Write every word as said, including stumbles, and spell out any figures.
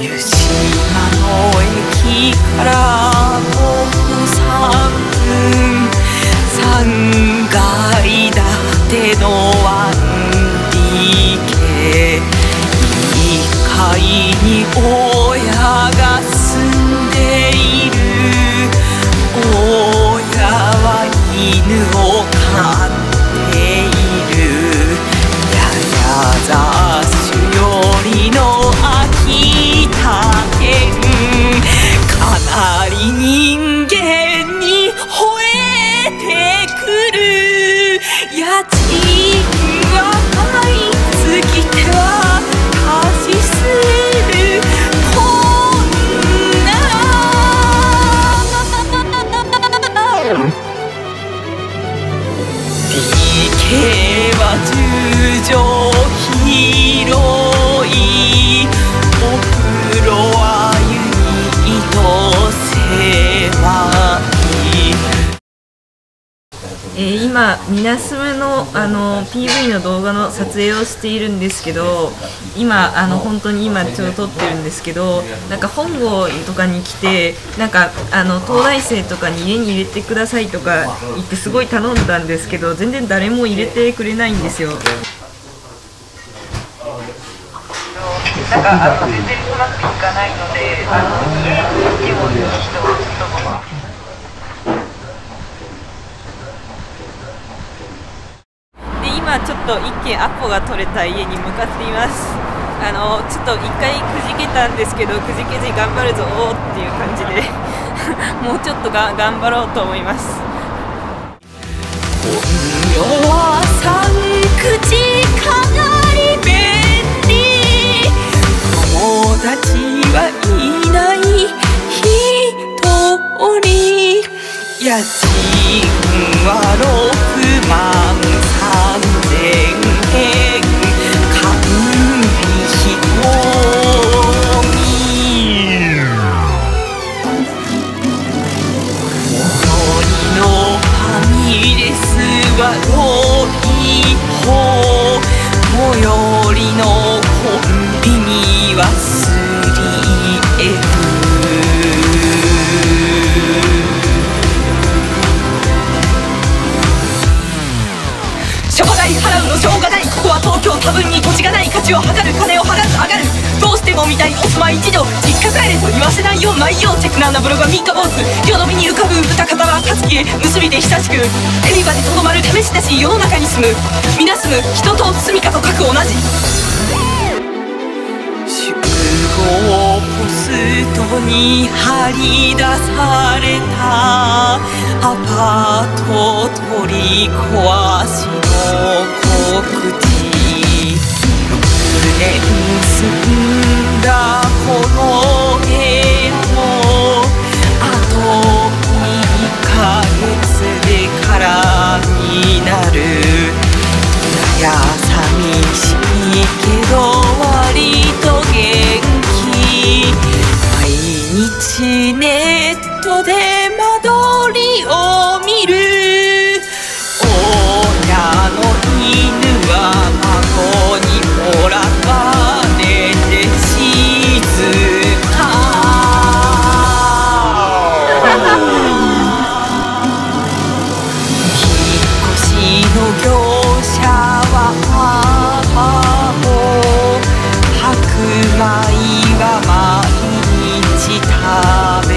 湯島の駅から徒歩さんぷん、さんがい建てのワンディーケー、 いっかいに親が住んでいる。親は犬を飼っている。ヤヤザスよりの秋田県、かなり人間に吠えてくる。家賃が毎月手は貸しすぎる。こんな ディーケー はじゅうじょう広い。今ミナスムのあの ピーブイ の動画の撮影をしているんですけど、今あの本当に今ちょうど撮ってるんですけど、なんか本郷とかに来て、なんかあの東大生とかに家に入れてくださいとか言ってすごい頼んだんですけど、全然誰も入れてくれないんですよ。なんかあの全然うまくいかないので、あの家にもいい人を一言は。今ちょっと一軒アポが取れた家に向かっています。あのちょっと一回くじけたんですけど、くじけず頑張るぞーっていう感じでもうちょっとが頑張ろうと思います。本業は三口かなり便利。友達はいない一人。家賃はろくまんさんぜんえん、管理費込み。このファミレスは遠い方、最寄りのコンビニはスリーエフ。しょうがない、ここは東京多分に土地がない。価値を測る、金を払う、上がる。どうしても見たいお住まい事情、実家帰れと言わせないよう内容。チェックな穴ブログは三日坊主、両の身に浮かぶ豚肩は勝つ気へ結びで親しく。エビバでとどまる試しなし、世の中に住む皆住む人と住みかと書く同じ。集合ポストに張り出されたアパート取り壊しの「ろくねん住んだこの部屋もあとにかげつで空になる」「いや寂しいけど割と元気」「毎日ネットで間取りを見る」「親の家犬は孫にもらわれて静か」「引っ越しの業者は母も白米は毎日食べる」